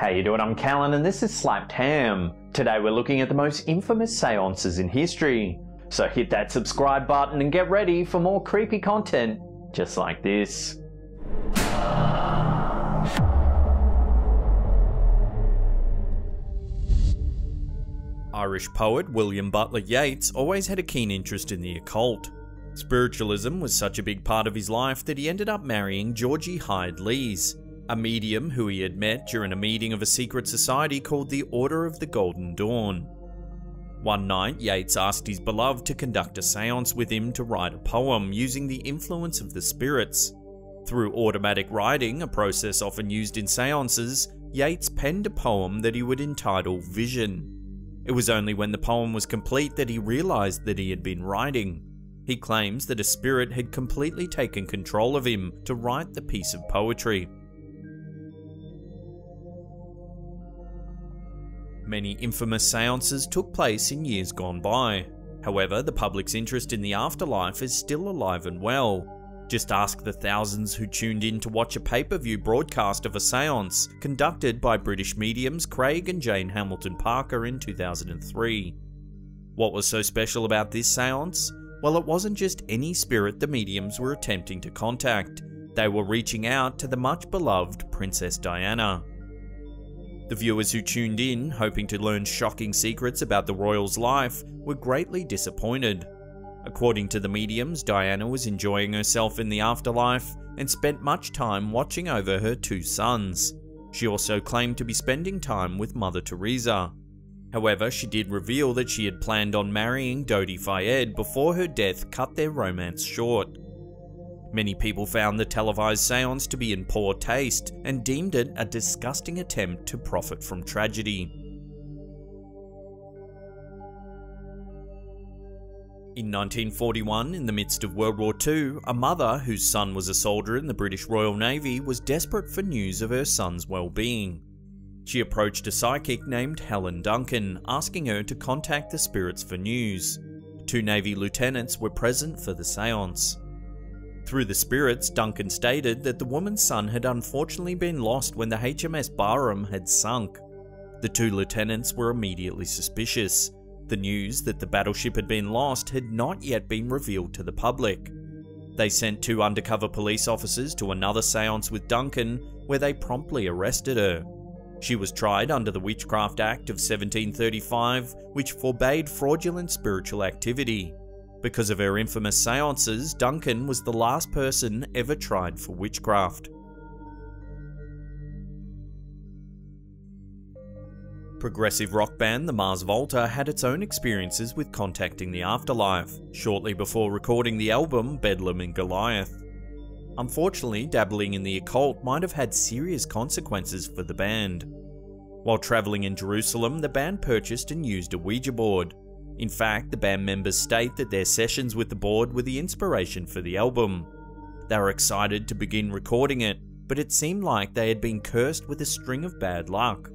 How you doing? I'm Callan and this is Slapped Ham. Today we're looking at the most infamous seances in history. So hit that subscribe button and get ready for more creepy content just like this. Irish poet William Butler Yeats always had a keen interest in the occult. Spiritualism was such a big part of his life that he ended up marrying Georgie Hyde Lees, a medium who he had met during a meeting of a secret society called the Order of the Golden Dawn. One night, Yeats asked his beloved to conduct a seance with him to write a poem using the influence of the spirits. Through automatic writing, a process often used in seances, Yeats penned a poem that he would entitle Vision. It was only when the poem was complete that he realized that he had been writing. He claims that a spirit had completely taken control of him to write the piece of poetry. Many infamous seances took place in years gone by. However, the public's interest in the afterlife is still alive and well. Just ask the thousands who tuned in to watch a pay-per-view broadcast of a seance conducted by British mediums Craig and Jane Hamilton Parker in 2003. What was so special about this seance? Well, it wasn't just any spirit the mediums were attempting to contact. They were reaching out to the much-beloved Princess Diana. The viewers who tuned in, hoping to learn shocking secrets about the royal's life, were greatly disappointed. According to the mediums, Diana was enjoying herself in the afterlife and spent much time watching over her two sons. She also claimed to be spending time with Mother Teresa. However, she did reveal that she had planned on marrying Dodi Fayed before her death cut their romance short. Many people found the televised seance to be in poor taste and deemed it a disgusting attempt to profit from tragedy. In 1941, in the midst of World War II, a mother whose son was a soldier in the British Royal Navy was desperate for news of her son's well-being. She approached a psychic named Helen Duncan, asking her to contact the spirits for news. Two Navy lieutenants were present for the seance. Through the spirits, Duncan stated that the woman's son had unfortunately been lost when the HMS Barham had sunk. The two lieutenants were immediately suspicious. The news that the battleship had been lost had not yet been revealed to the public. They sent two undercover police officers to another seance with Duncan, where they promptly arrested her. She was tried under the Witchcraft Act of 1735, which forbade fraudulent spiritual activity. Because of her infamous seances, Duncan was the last person ever tried for witchcraft. Progressive rock band The Mars Volta had its own experiences with contacting the afterlife, shortly before recording the album Bedlam in Goliath. Unfortunately, dabbling in the occult might have had serious consequences for the band. While travelling in Jerusalem, the band purchased and used a Ouija board. In fact, the band members state that their sessions with the board were the inspiration for the album. They were excited to begin recording it, but it seemed like they had been cursed with a string of bad luck.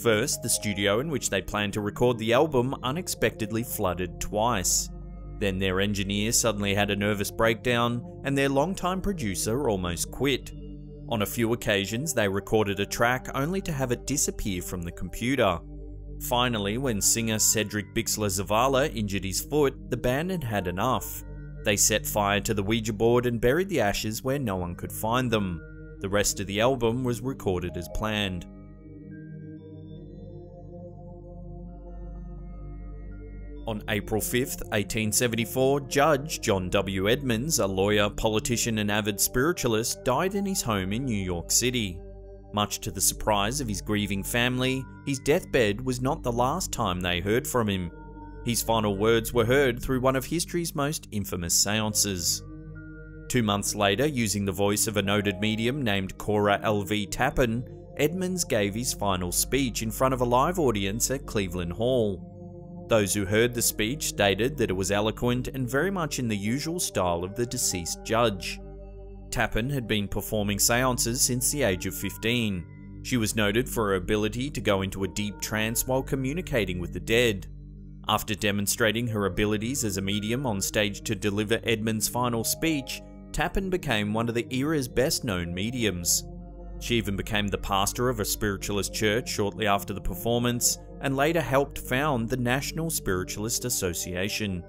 First, the studio in which they planned to record the album unexpectedly flooded twice. Then their engineer suddenly had a nervous breakdown, and their longtime producer almost quit. On a few occasions, they recorded a track only to have it disappear from the computer. Finally, when singer Cedric Bixler-Zavala injured his foot, the band had had enough. They set fire to the Ouija board and buried the ashes where no one could find them. The rest of the album was recorded as planned. On April 5th, 1874, Judge John W. Edmonds, a lawyer, politician and avid spiritualist, died in his home in New York City. Much to the surprise of his grieving family, his deathbed was not the last time they heard from him. His final words were heard through one of history's most infamous seances. 2 months later, using the voice of a noted medium named Cora L.V. Tappan, Edmonds gave his final speech in front of a live audience at Cleveland Hall. Those who heard the speech stated that it was eloquent and very much in the usual style of the deceased judge. Tappan had been performing seances since the age of 15. She was noted for her ability to go into a deep trance while communicating with the dead. After demonstrating her abilities as a medium on stage to deliver Edmonds' final speech, Tappan became one of the era's best known mediums. She even became the pastor of a spiritualist church shortly after the performance, and later helped found the National Spiritualist Association.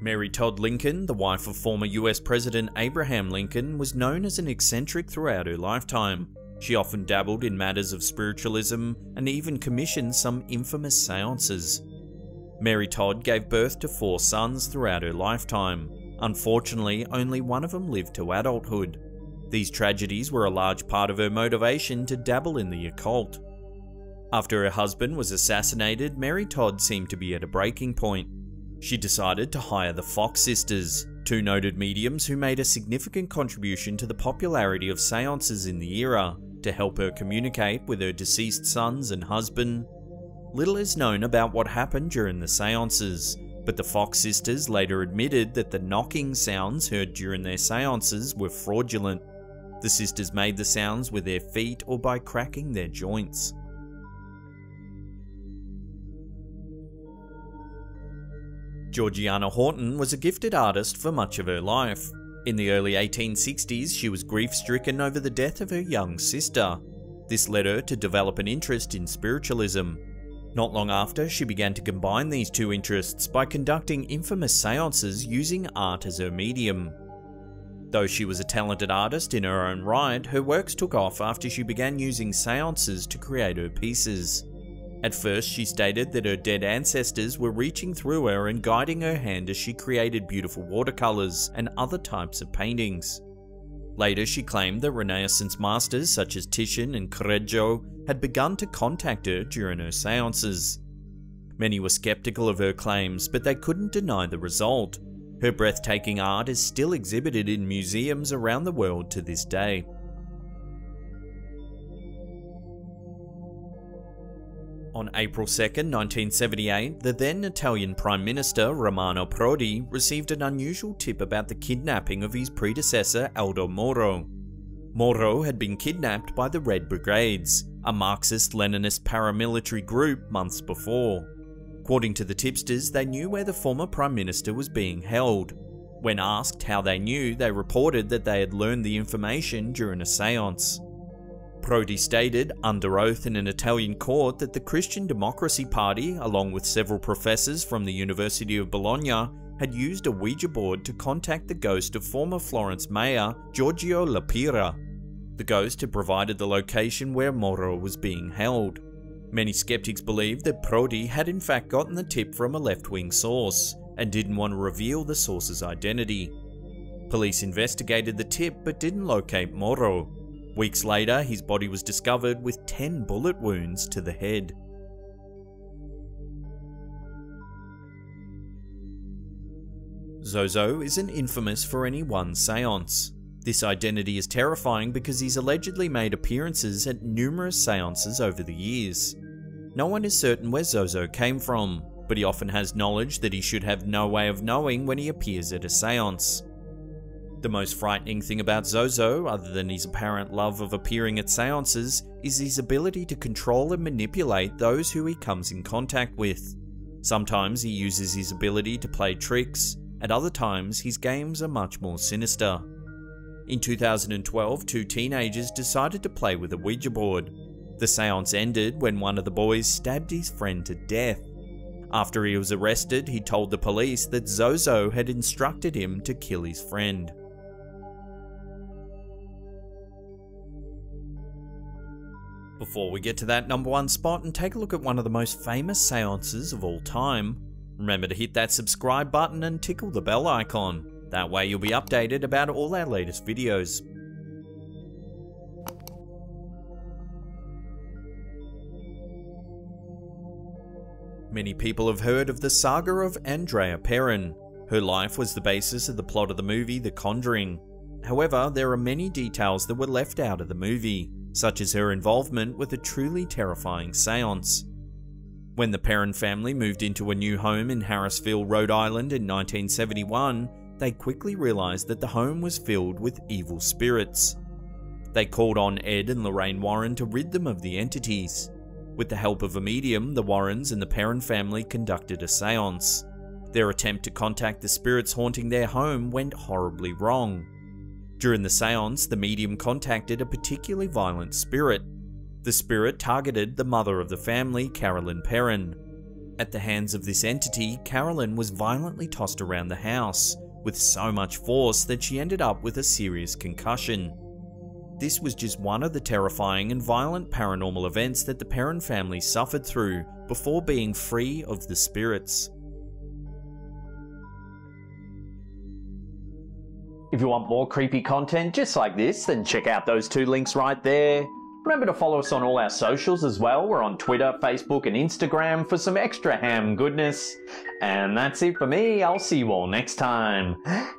Mary Todd Lincoln, the wife of former US President Abraham Lincoln, was known as an eccentric throughout her lifetime. She often dabbled in matters of spiritualism and even commissioned some infamous seances. Mary Todd gave birth to 4 sons throughout her lifetime. Unfortunately, only one of them lived to adulthood. These tragedies were a large part of her motivation to dabble in the occult. After her husband was assassinated, Mary Todd seemed to be at a breaking point. She decided to hire the Fox sisters, 2 noted mediums who made a significant contribution to the popularity of seances in the era, to help her communicate with her deceased sons and husband. Little is known about what happened during the seances, but the Fox sisters later admitted that the knocking sounds heard during their seances were fraudulent. The sisters made the sounds with their feet or by cracking their joints. Georgiana Horton was a gifted artist for much of her life. In the early 1860s, she was grief-stricken over the death of her young sister. This led her to develop an interest in spiritualism. Not long after, she began to combine these 2 interests by conducting infamous seances using art as her medium. Though she was a talented artist in her own right, her works took off after she began using seances to create her pieces. At first, she stated that her dead ancestors were reaching through her and guiding her hand as she created beautiful watercolors and other types of paintings. Later, she claimed that Renaissance masters such as Titian and Correggio had begun to contact her during her seances. Many were skeptical of her claims, but they couldn't deny the result. Her breathtaking art is still exhibited in museums around the world to this day. On April 2, 1978, the then Italian Prime Minister Romano Prodi received an unusual tip about the kidnapping of his predecessor Aldo Moro. Moro had been kidnapped by the Red Brigades, a Marxist-Leninist paramilitary group, months before. According to the tipsters, they knew where the former Prime Minister was being held. When asked how they knew, they reported that they had learned the information during a seance. Prodi stated, under oath in an Italian court, that the Christian Democracy Party, along with several professors from the University of Bologna, had used a Ouija board to contact the ghost of former Florence mayor Giorgio La Pira. The ghost had provided the location where Moro was being held. Many skeptics believed that Prodi had in fact gotten the tip from a left-wing source, and didn't want to reveal the source's identity. Police investigated the tip but didn't locate Moro. Weeks later, his body was discovered with 10 bullet wounds to the head. Zozo isn't infamous for any one seance. This identity is terrifying because he's allegedly made appearances at numerous seances over the years. No one is certain where Zozo came from, but he often has knowledge that he should have no way of knowing when he appears at a seance. The most frightening thing about Zozo, other than his apparent love of appearing at seances, is his ability to control and manipulate those who he comes in contact with. Sometimes he uses his ability to play tricks, at other times his games are much more sinister. In 2012, 2 teenagers decided to play with a Ouija board. The seance ended when one of the boys stabbed his friend to death. After he was arrested, he told the police that Zozo had instructed him to kill his friend. Before we get to that #1 spot and take a look at one of the most famous seances of all time, remember to hit that subscribe button and tickle the bell icon. That way you'll be updated about all our latest videos. Many people have heard of the saga of Andrea Perrin. Her life was the basis of the plot of the movie The Conjuring. However, there are many details that were left out of the movie, such as her involvement with a truly terrifying seance. When the Perrin family moved into a new home in Harrisville, Rhode Island in 1971, they quickly realized that the home was filled with evil spirits. They called on Ed and Lorraine Warren to rid them of the entities. With the help of a medium, the Warrens and the Perrin family conducted a seance. Their attempt to contact the spirits haunting their home went horribly wrong. During the seance, the medium contacted a particularly violent spirit. The spirit targeted the mother of the family, Carolyn Perrin. At the hands of this entity, Carolyn was violently tossed around the house, with so much force that she ended up with a serious concussion. This was just one of the terrifying and violent paranormal events that the Perrin family suffered through before being free of the spirits. If you want more creepy content just like this, then check out those two links right there. Remember to follow us on all our socials as well. We're on Twitter, Facebook and Instagram for some extra ham goodness. And that's it for me. I'll see you all next time.